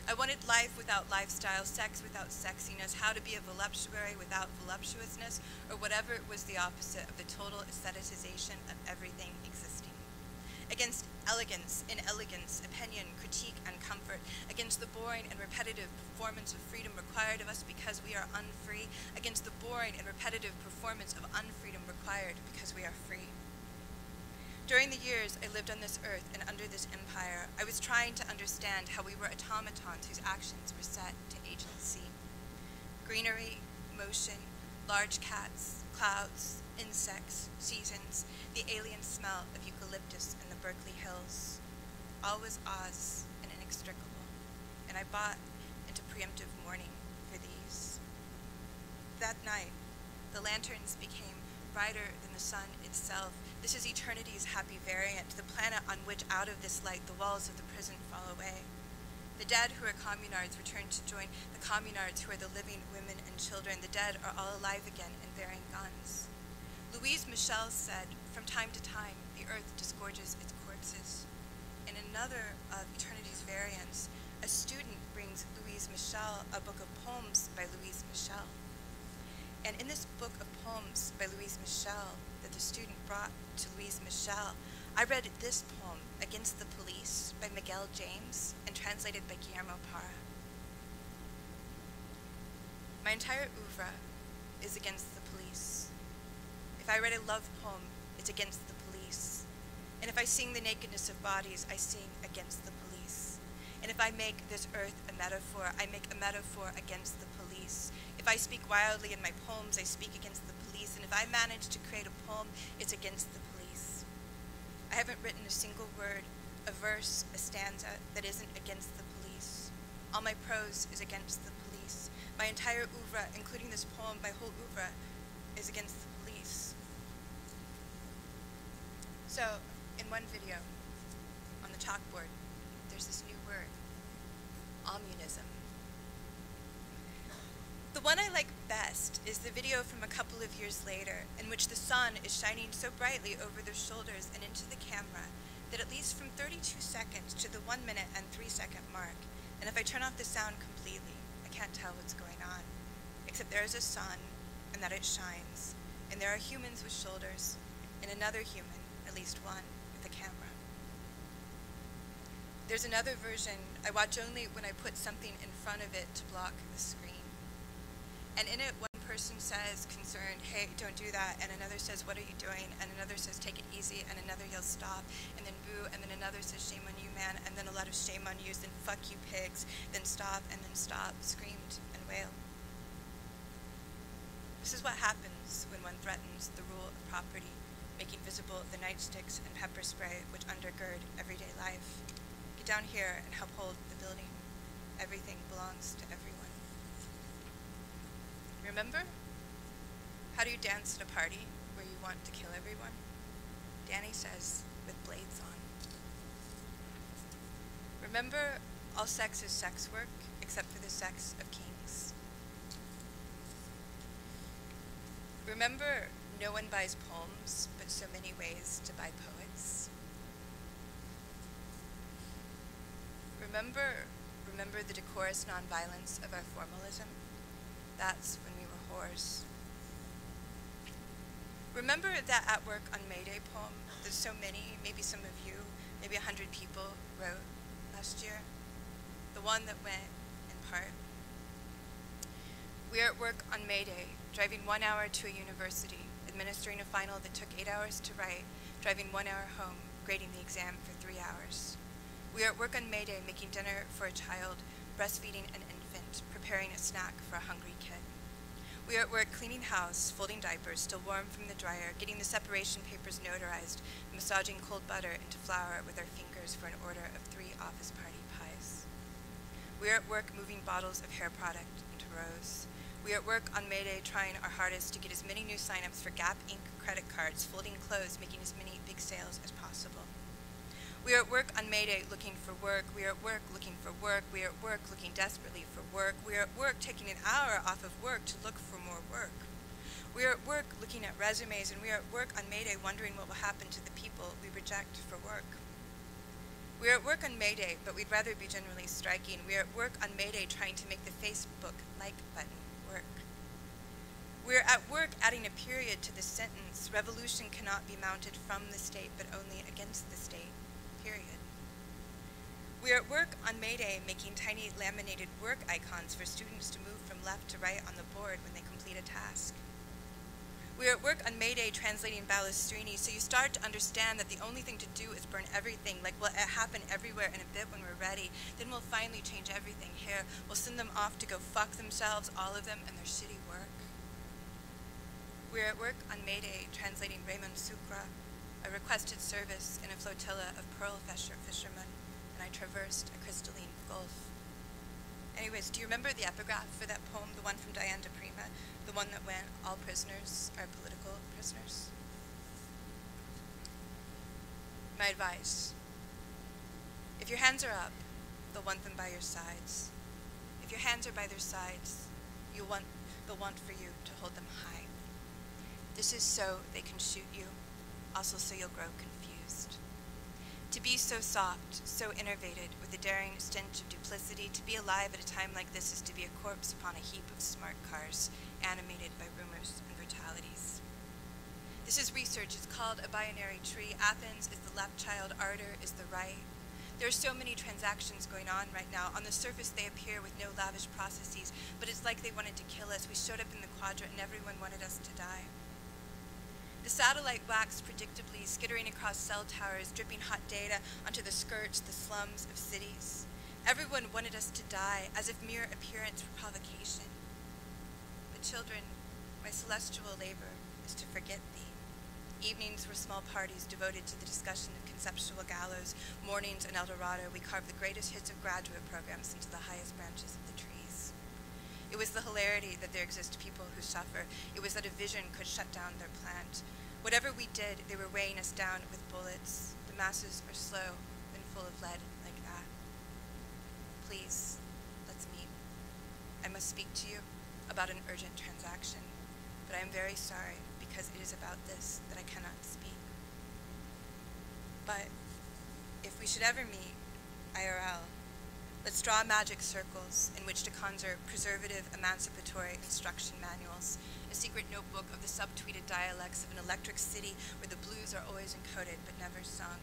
I wanted life without lifestyle, sex without sexiness, how to be a voluptuary without voluptuousness, or whatever was the opposite of the total aestheticization of everything existing. Against elegance, inelegance, opinion, critique, and comfort, against the boring and repetitive performance of freedom required of us because we are unfree, against the boring and repetitive performance of unfreedom required because we are free. During the years I lived on this earth and under this empire, I was trying to understand how we were automatons whose actions were set to agency. Greenery, motion, large cats, clouds, insects, seasons, the alien smell of eucalyptus in the Berkeley Hills. All was Oz and inextricable, and I bought into preemptive mourning for these. That night, the lanterns became brighter than the sun itself. This is eternity's happy variant, the planet on which out of this light the walls of the prison fall away. The dead who are communards return to join the communards who are the living women and children. The dead are all alive again and bearing guns. Louise Michel said, from time to time, the earth disgorges its corpses. In another of eternity's variants, a student brings Louise Michel a book of poems by Louise Michel. And in this book of poems by Louise Michel that the student brought to Louise Michel, I read this poem, Against the Police, by Miguel James and translated by Guillermo Parra. My entire oeuvre is against the police. If I read a love poem, it's against the police. And if I sing the nakedness of bodies, I sing against the police. And if I make this earth a metaphor, I make a metaphor against the police. If I speak wildly in my poems, I speak against the police. And if I manage to create a poem, it's against the police. I haven't written a single word, a verse, a stanza that isn't against the police. All my prose is against the police. My entire oeuvre, including this poem, my whole oeuvre, is against the police. So, in one video, on the chalkboard, there's this new word, omunism. The one I like best is the video from a couple of years later, in which the sun is shining so brightly over their shoulders and into the camera that at least from 32 seconds to the 1-minute and 3-second mark, and if I turn off the sound completely, I can't tell what's going on, except there is a sun, and that it shines, and there are humans with shoulders, and another human, at least one, with a camera. There's another version I watch only when I put something in front of it to block the screen. And in it, one person says, concerned, hey, don't do that, and another says, what are you doing? And another says, take it easy, and another yells, stop, and then boo, and then another says, shame on you, man, and then a lot of shame on yous, then fuck you, pigs, then stop, screamed, and wailed. This is what happens when one threatens the rule of property, making visible the nightsticks and pepper spray which undergird everyday life. Get down here and help hold the building. Everything belongs to everyone. Remember? How do you dance at a party where you want to kill everyone? Danny says, with blades on. Remember, all sex is sex work, except for the sex of kings. Remember, no one buys poems, but so many ways to buy poets. Remember the decorous nonviolence of our formalism. That's when we were whores. Remember that at work on May Day poem that so many, maybe some of you, maybe 100 people wrote last year? The one that went in part. We are at work on May Day, driving 1 hour to a university, administering a final that took 8 hours to write, driving 1 hour home, grading the exam for 3 hours. We are at work on May Day, making dinner for a child, breastfeeding an infant, preparing a snack for a hungry kid. We are at work cleaning house, folding diapers, still warm from the dryer, getting the separation papers notarized, massaging cold butter into flour with our fingers for an order of 3 office party pies. We are at work moving bottles of hair product into rows. We are at work on May Day trying our hardest to get as many new signups for Gap Inc. credit cards, folding clothes, making as many big sales as possible. We are at work on May Day looking for work. We are at work looking for work. We are at work looking desperately for work. We are at work taking an hour off of work to look for more work. We are at work looking at resumes, and we are at work on May Day wondering what will happen to the people we reject for work. We are at work on May Day, but we'd rather be generally striking. We are at work on May Day trying to make the Facebook like button work. We are at work adding a period to the sentence, revolution cannot be mounted from the state but only against the state. Period. We are at work on May Day making tiny laminated work icons for students to move from left to right on the board when they complete a task. We are at work on May Day translating Balestrini, so you start to understand that the only thing to do is burn everything, like will it happen everywhere in a bit when we're ready, then we'll finally change everything here. We'll send them off to go fuck themselves, all of them, and their shitty work. We are at work on May Day translating Raymond Sucre, a requested service in a flotilla of pearl fishermen, and I traversed a crystalline gulf. Anyways, do you remember the epigraph for that poem, the one from Diane de Prima, the one that went, all prisoners are political prisoners? My advice, if your hands are up, they'll want them by your sides. If your hands are by their sides, they'll want for you to hold them high. This is so they can shoot you, also so you'll grow confused. To be so soft, so innervated, with the daring stench of duplicity, to be alive at a time like this is to be a corpse upon a heap of smart cars, animated by rumors and brutalities. This is research, it's called a binary tree. Athens is the left child, Ardor is the right. There are so many transactions going on right now. On the surface, they appear with no lavish processes, but it's like they wanted to kill us. We showed up in the quadrant and everyone wanted us to die. The satellite waxed predictably, skittering across cell towers, dripping hot data onto the skirts, the slums of cities. Everyone wanted us to die, as if mere appearance were provocation. But children, my celestial labor is to forget thee. Evenings were small parties devoted to the discussion of conceptual gallows. Mornings in El Dorado, we carved the greatest hits of graduate programs into the highest branches of the tree. It was the hilarity that there exist people who suffer. It was that a vision could shut down their plant. Whatever we did, they were weighing us down with bullets. The masses are slow and full of lead like that. Please, let's meet. I must speak to you. about an urgent transaction, but I am very sorry because it is about this that I cannot speak. But if we should ever meet, IRL, let's draw magic circles in which to conjure preservative emancipatory instruction manuals, a secret notebook of the subtweeted dialects of an electric city where the blues are always encoded but never sung.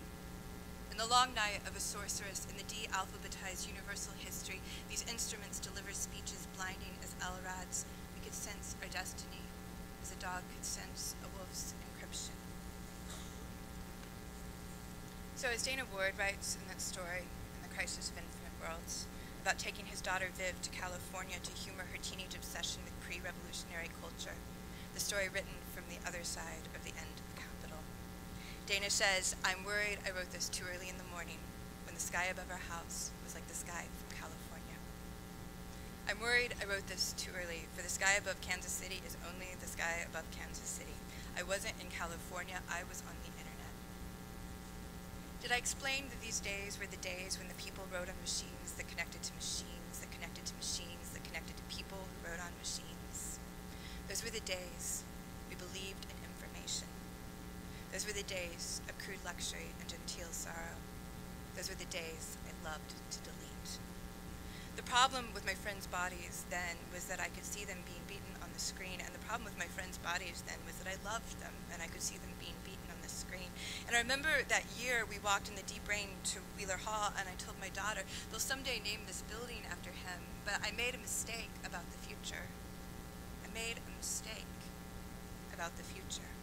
In the long night of a sorceress in the de-alphabetized universal history, these instruments deliver speeches blinding as Elrads. We could sense our destiny as a dog could sense a wolf's encryption. So as Dana Ward writes in that story, in The Crisis of Infinite Worlds, about taking his daughter Viv to California to humor her teenage obsession with pre-revolutionary culture, the story written from the other side of the end of Capital. Dana says, I'm worried I wrote this too early in the morning when the sky above our house was like the sky from California. I'm worried I wrote this too early, for the sky above Kansas City is only the sky above Kansas City. I wasn't in California, I was on the internet. Did I explain that these days were the days when the people wrote on machines that connected to machines, that connected to machines, that connected to people who wrote on machines? Those were the days we believed in information. Those were the days of crude luxury and genteel sorrow. Those were the days I loved to delete. The problem with my friends' bodies then was that I could see them being beaten on the screen, and the problem with my friends' bodies then was that I loved them and I could see them being beaten on the screen. And I remember that year we walked in the deep rain to Wheeler Hall, and I told my daughter, they'll someday name this building after him, but I made a mistake about the future. I made a mistake about the future.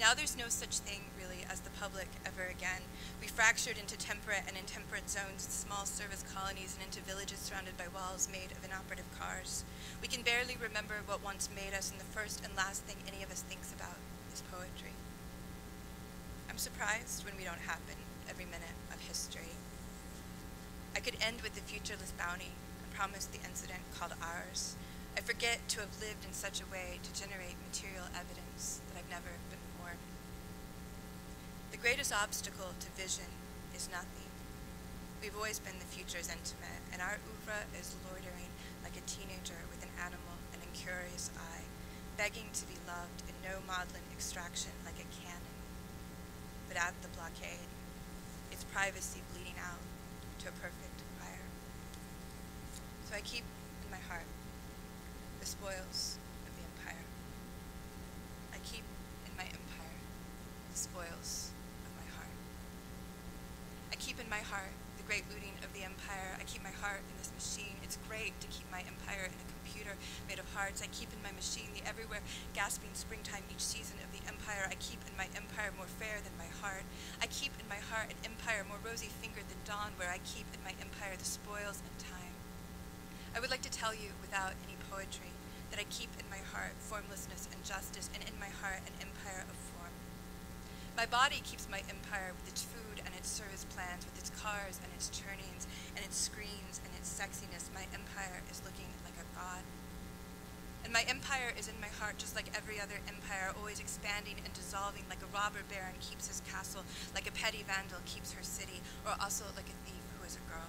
Now there's no such thing, really, as the public ever again. We fractured into temperate and intemperate zones, small service colonies, and into villages surrounded by walls made of inoperative cars. We can barely remember what once made us, and the first and last thing any of us thinks about is poetry. I'm surprised when we don't happen every minute of history. I could end with the futureless bounty and promise the incident called ours. I forget to have lived in such a way to generate material evidence that I've never been born. The greatest obstacle to vision is nothing. We've always been the future's intimate, and our oeuvre is loitering like a teenager with an animal and incurious eye, begging to be loved in no maudlin extraction like a cannon. But at the blockade, its privacy bleeding out to a perfect fire. So I keep in my heart the spoils of the empire. I keep in my empire the spoils of my heart. I keep in my heart the great looting of the empire. I keep my heart in this machine. It's great to keep my empire in a computer made of hearts. I keep in my machine the everywhere gasping springtime each season of the empire. I keep in my empire more fair than my heart. I keep in my heart an empire more rosy-fingered than dawn, where I keep in my empire the spoils of time. I would like to tell you, without any poetry, that I keep in my heart formlessness and justice, and in my heart an empire of form. My body keeps my empire with its food and its service plans, with its cars and its churnings and its screens and its sexiness. My empire is looking like a god. And my empire is in my heart, just like every other empire, always expanding and dissolving, like a robber baron keeps his castle, like a petty vandal keeps her city, or also like a thief who is a girl.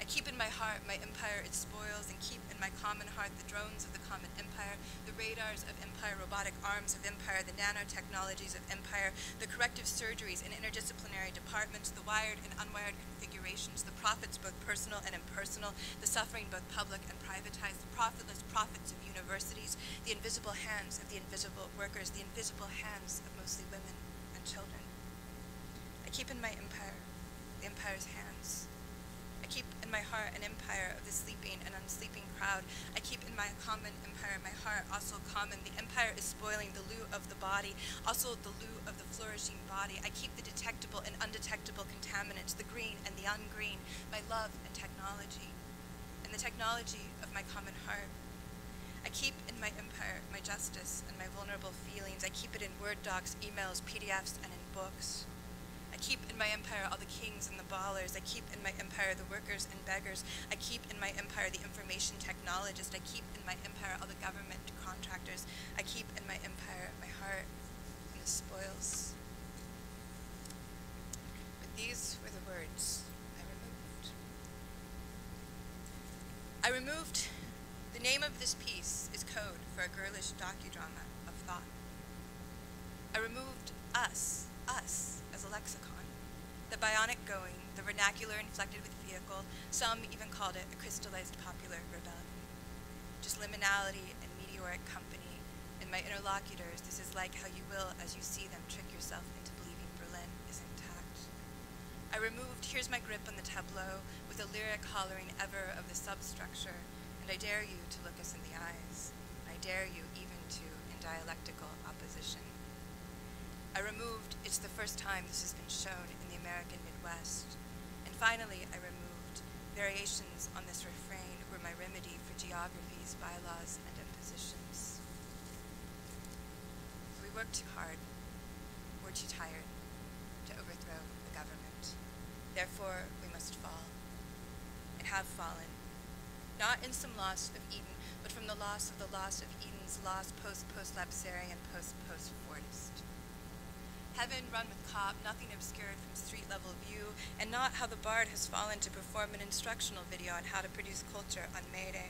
I keep in my heart my empire its spoils, and keep in my common heart the drones of the common empire, the radars of empire, robotic arms of empire, the nanotechnologies of empire, the corrective surgeries and interdisciplinary departments, the wired and unwired configurations, the profits both personal and impersonal, the suffering both public and privatized, the profitless profits of universities, the invisible hands of the invisible workers, the invisible hands of mostly women and children. I keep in my empire the empire's hands. I keep in my heart an empire of the sleeping and unsleeping crowd. I keep in my common empire my heart also common. The empire is spoiling the lieu of the body, also the lieu of the flourishing body. I keep the detectable and undetectable contaminants, the green and the ungreen, my love and technology, and the technology of my common heart. I keep in my empire my justice and my vulnerable feelings. I keep it in Word docs, emails, PDFs, and in books. I keep in my empire all the kings and the ballers. I keep in my empire the workers and beggars. I keep in my empire the information technologist. I keep in my empire all the government contractors. I keep in my empire my heart and the spoils. But these were the words I removed. I removed the The name of this piece is code for a girlish docudrama of thought. I removed us, as a lexicon. The bionic going, the vernacular inflected with vehicle, some even called it a crystallized popular rebellion. Just liminality and meteoric company. In my interlocutors, this is like how you will, as you see them, trick yourself into believing Berlin is intact. I removed, here's my grip on the tableau, with a lyric hollering ever of the substructure, and I dare you to look us in the eyes. I dare you even to, in dialectical opposition. I removed, it's the first time this has been shown in the American Midwest. And finally, I removed, variations on this refrain were my remedy for geographies, bylaws, and impositions. We work too hard, we're too tired to overthrow the government. Therefore, we must fall, and have fallen, not in some loss of Eden, but from the loss of the loss of Eden's lost post-lapsarian, post-fortist. Heaven run with cop, nothing obscured from street-level view, and not how the bard has fallen to perform an instructional video on how to produce culture on May Day.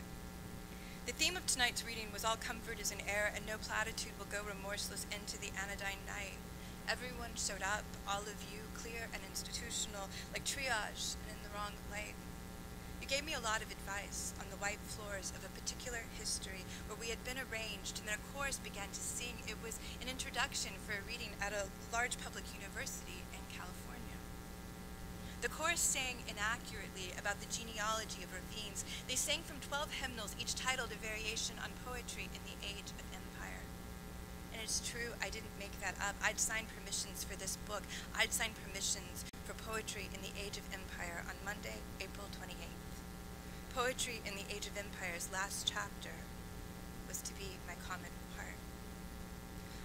The theme of tonight's reading was all comfort is in air, and no platitude will go remorseless into the anodyne night. Everyone showed up, all of you, clear and institutional, like triage and in the wrong light. You gave me a lot of advice on the white floors of a particular history where we had been arranged, and then a chorus began to sing. It was an introduction for a reading at a large public university in California. The chorus sang inaccurately about the genealogy of ravines. They sang from 12 hymnals, each titled a variation on poetry in the age of empire. And it's true, I didn't make that up. I'd signed permissions for this book. I'd signed permissions for poetry in the age of empire on Monday, April 28th. Poetry in the Age of Empire's last chapter was to be my common part.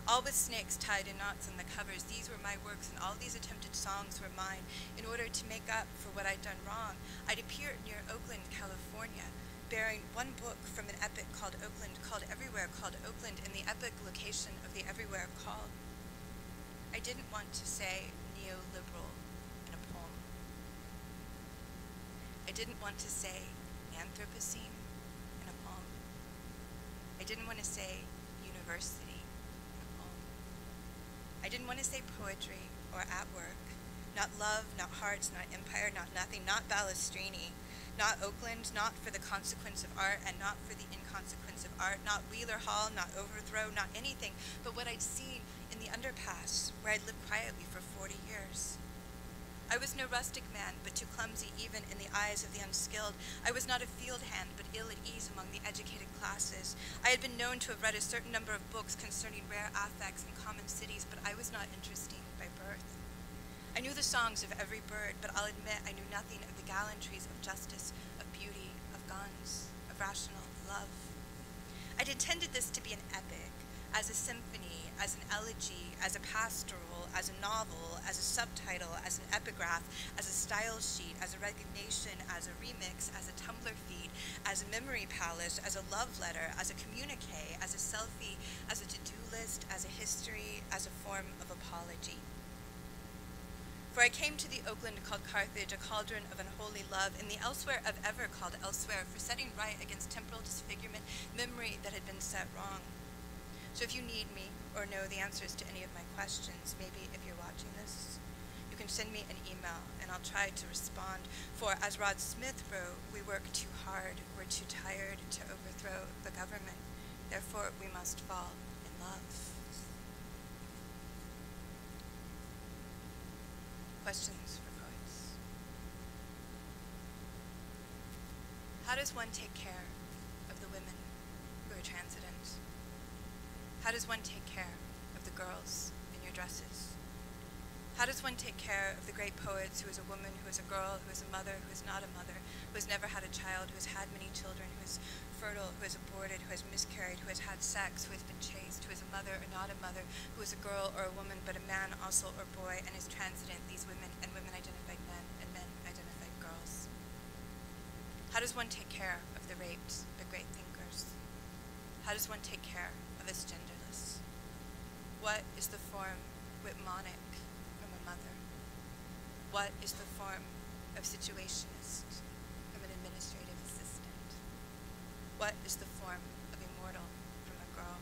All with snakes tied in knots on the covers, these were my works and all these attempted songs were mine. In order to make up for what I'd done wrong, I'd appeared near Oakland, California, bearing one book from an epic called Oakland, called Everywhere, called Oakland, in the epic location of the Everywhere called. I didn't want to say neoliberal in a poem. I didn't want to say Anthropocene in a poem. I didn't want to say university in a poem. I didn't want to say poetry or at work. Not love, not hearts, not empire, not nothing, not Balestrini, not Oakland, not for the consequence of art and not for the inconsequence of art, not Wheeler Hall, not overthrow, not anything, but what I'd seen in the underpass where I'd lived quietly for 40 years. I was no rustic man, but too clumsy even in the eyes of the unskilled. I was not a field hand, but ill at ease among the educated classes. I had been known to have read a certain number of books concerning rare affects in common cities, but I was not interesting by birth. I knew the songs of every bird, but I'll admit I knew nothing of the gallantries of justice, of beauty, of guns, of rational love. I'd intended this to be an epic, as a symphony, as an elegy, as a pastoral, as a novel, as a subtitle, as an epigraph, as a style sheet, as a resignation, as a remix, as a Tumblr feed, as a memory palace, as a love letter, as a communique, as a selfie, as a to-do list, as a history, as a form of apology. For I came to the Oakland called Carthage, a cauldron of unholy love, and the elsewhere of ever called elsewhere, for setting right against temporal disfigurement memory that had been set wrong. So if you need me or know the answers to any of my questions, maybe if you're watching this, you can send me an email and I'll try to respond. For as Rod Smith wrote, we work too hard, we're too tired to overthrow the government. Therefore, we must fall in love. Questions for poets? How does one take care of the women who are transitant? How does one take care of the girls in your dresses? How does one take care of the great poets who is a woman, who is a girl, who is a mother, who is not a mother, who has never had a child, who has had many children, who is fertile, who is aborted, who has miscarried, who has had sex, who has been chased, who is a mother or not a mother, who is a girl or a woman, but a man also or boy, and is transitant, these women, and women identified men, and men identified girls? How does one take care of the raped, the great thinkers? How does one take care of this gender? What is the form whitmonic from a mother? What is the form of situationist from an administrative assistant? What is the form of immortal from a girl?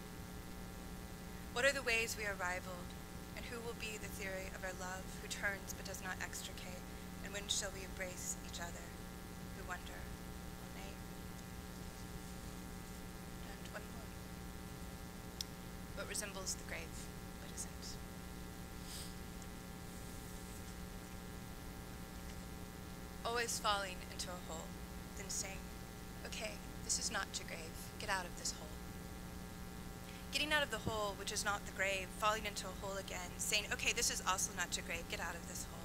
What are the ways we are rivaled? And who will be the theory of our love, who turns but does not extricate? And when shall we embrace each other? We wonder. What resembles the grave, what isn't? Always falling into a hole, then saying, okay, this is not your grave, get out of this hole. Getting out of the hole, which is not the grave, falling into a hole again, saying, okay, this is also not your grave, get out of this hole.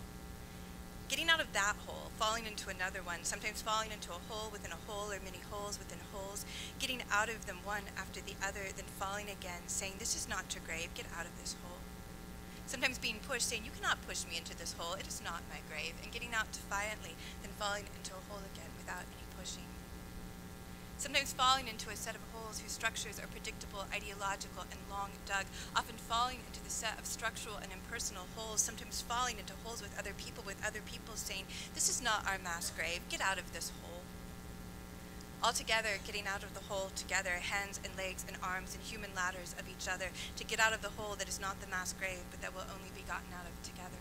Getting out of that hole, falling into another one, sometimes falling into a hole within a hole or many holes within holes, getting out of them one after the other, then falling again, saying, this is not your grave, get out of this hole. Sometimes being pushed, saying, you cannot push me into this hole, it is not my grave, and getting out defiantly, then falling into a hole again without any pushing. Sometimes falling into a set of holes whose structures are predictable, ideological, and long dug, often falling into the set of structural and impersonal holes, sometimes falling into holes with other people saying, this is not our mass grave, get out of this hole. Altogether, getting out of the hole together, hands and legs and arms and human ladders of each other, to get out of the hole that is not the mass grave, but that will only be gotten out of together.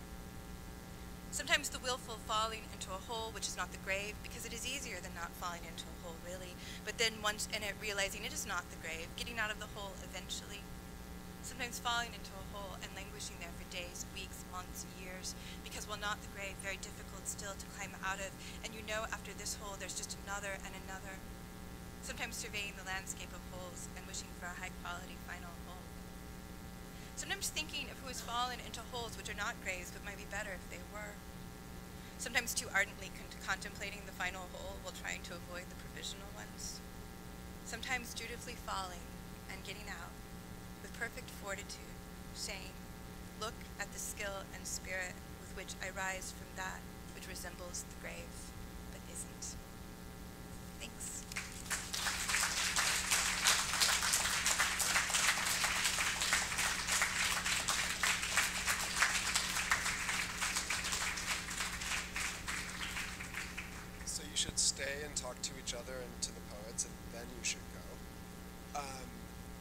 Sometimes the willful falling into a hole which is not the grave, because it is easier than not falling into a hole, really, but then once in it realizing it is not the grave, getting out of the hole eventually. Sometimes falling into a hole and languishing there for days, weeks, months, years, because while not the grave, very difficult still to climb out of, and you know after this hole there's just another and another. Sometimes surveying the landscape of holes and wishing for a high-quality final hole. Sometimes thinking of who has fallen into holes which are not graves but might be better if they were. Sometimes too ardently contemplating the final hole while trying to avoid the provisional ones. Sometimes dutifully falling and getting out with perfect fortitude, saying, look at the skill and spirit with which I rise from that which resembles the grave but isn't. Thanks. Stay and talk to each other and to the poets, and then you should go.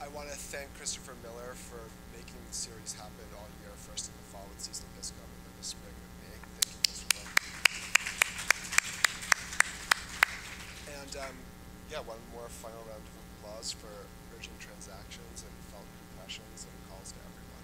I want to thank Christopher Miller for making the series happen all year, first in the fall with Cecil Biscombe and then the spring with me. Thank you, Christopher. And yeah, one more final round of applause for urgent transactions and felt impressions and calls to everyone.